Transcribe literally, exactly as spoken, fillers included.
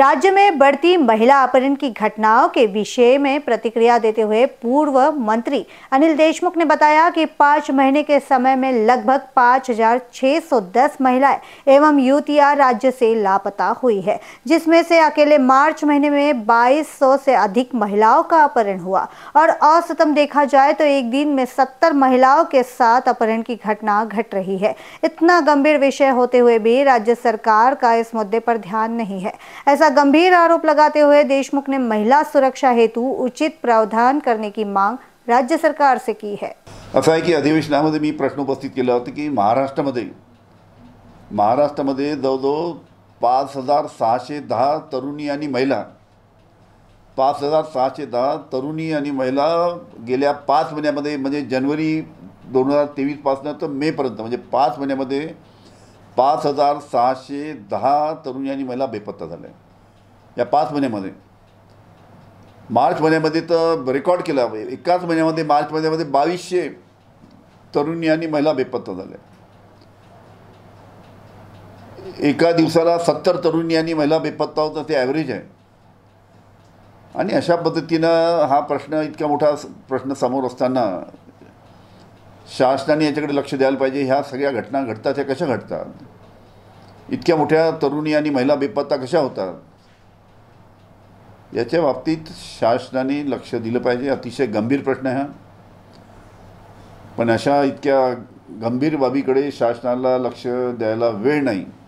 राज्य में बढ़ती महिला अपहरण की घटनाओं के विषय में प्रतिक्रिया देते हुए पूर्व मंत्री अनिल देशमुख ने बताया कि पाँच महीने के समय में लगभग पाँच हज़ार छह सौ दस महिलाएं एवं युवतियां राज्य से लापता हुई है, जिसमें से अकेले मार्च महीने में बाईस सौ से अधिक महिलाओं का अपहरण हुआ और औसतन देखा जाए तो एक दिन में सत्तर महिलाओं के साथ अपहरण की घटना घट रही है। इतना गंभीर विषय होते हुए भी राज्य सरकार का इस मुद्दे पर ध्यान नहीं है। ऐसा गंभीर आरोप लगाते हुए देशमुख ने महिला सुरक्षा हेतु उचित प्रावधान करने की मांग राज्य सरकार से की है। असं आहे की अधिवेशनामध्ये मी प्रश्न उपस्थित केला होता की महाराष्ट्रामध्ये महाराष्ट्रामध्ये जवळजवळ पाच हजार सहाशे दहा तरुणी आणि महिला पाच हजार सहाशे दहा तरुणी आणि महिला गेल्या पाच महिन्यामध्ये म्हणजे जानेवारी दोन हजार तेवीस पासून तर मे पर्यंत म्हणजे पाच महिन्यामध्ये पाच हजार सहाशे दहा तरुणी आणि महिला बेपत्ता झाल्या। या पाच महिन्यामध्ये मार्च महिन्यामध्ये तर रेकॉर्ड केला एकाच महिन्यामध्ये मार्च महिन्यामध्ये बावीसशे तरुणी आणि महिला बेपत्ता झाल्या। एका दिवसाला सत्तर तरुणी आणि महिला बेपत्ता होता ते ॲव्हरेज आहे। आणि अशा पद्धतीनं हा प्रश्न इतका मोठा प्रश्न समोर असताना शासनाने याच्याकडे लक्ष द्यायला पाहिजे। ह्या सगळ्या घटना घडतात त्या कशा घडतात, इतक्या मोठ्या तरुणी आणि महिला बेपत्ता कशा होतात याच्या बाबतीत शासनाने लक्ष दिलं पाहिजे। अतिशय गंभीर प्रश्न आहे, पण अशा इतक्या गंभीर बाबीकडे शासनाला लक्ष द्यायला वेळ नाही।